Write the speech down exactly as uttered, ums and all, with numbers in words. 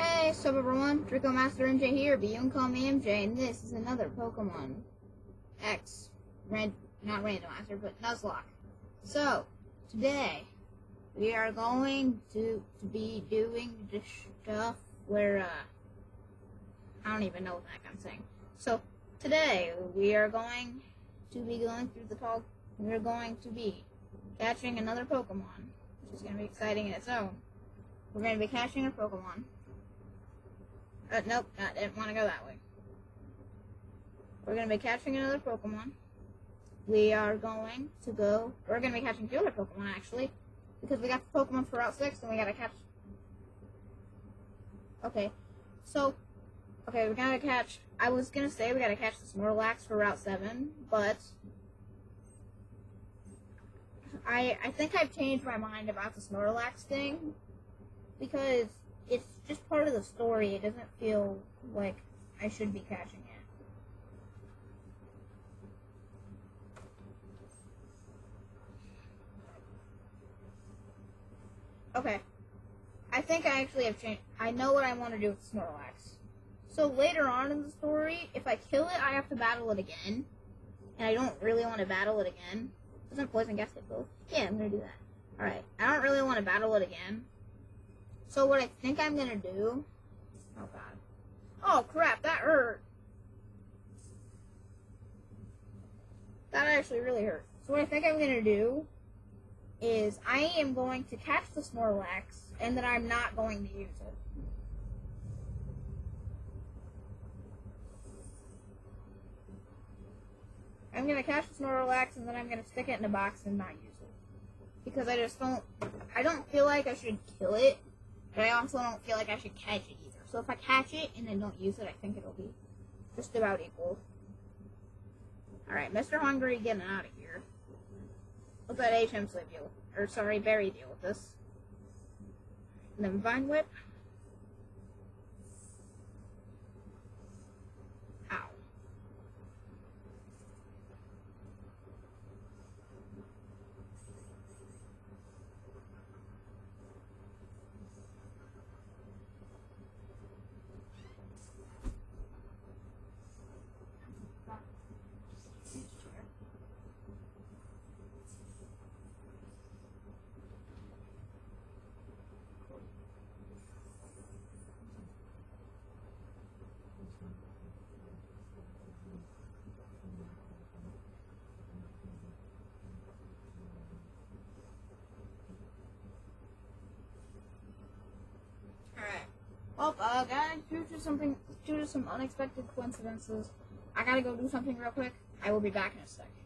Hey, what's up everyone? Draco Master M J here, but you can call me M J, and this is another Pokemon X, ran not randomizer, but Nuzlocke. So, today, we are going to, to be doing this stuff where, uh, I don't even know what the heck I'm saying. So, today, we are going to be going through the talk, we're going to be catching another Pokemon, which is going to be exciting in its own. We're going to be catching a Pokemon. Uh, nope, I didn't want to go that way. We're going to be catching another Pokemon. We are going to go... We're going to be catching two other Pokemon, actually. Because we got the Pokemon for Route six, and we got to catch... Okay, so... Okay, we got to catch... I was going to say we got to catch the Snorlax for Route seven, but... I, I think I've changed my mind about the Snorlax thing. Because it's just part of the story. It doesn't feel like I should be catching it. Okay. I think I actually have changed. I know what I want to do with Snorlax. So later on in the story, if I kill it, I have to battle it again. And I don't really want to battle it again. Doesn't Poison Gas hit both? Yeah, I'm going to do that. Alright. I don't really want to battle it again. So what I think I'm gonna do... Oh god. Oh crap, that hurt! That actually really hurt. So what I think I'm gonna do is I am going to catch the Snorlax and then I'm not going to use it. I'm gonna catch the Snorlax and then I'm gonna stick it in a box and not use it. Because I just don't... I don't feel like I should kill it. But I also don't feel like I should catch it either. So if I catch it and then don't use it, I think it'll be just about equal. Alright, Mister Hungry getting out of here. Let that H M sleep deal. Or sorry, Barry deal with this. And then Vine Whip. Ow. Well, uh, guys, due to something, due to some unexpected coincidences, I gotta go do something real quick. I will be back in a sec.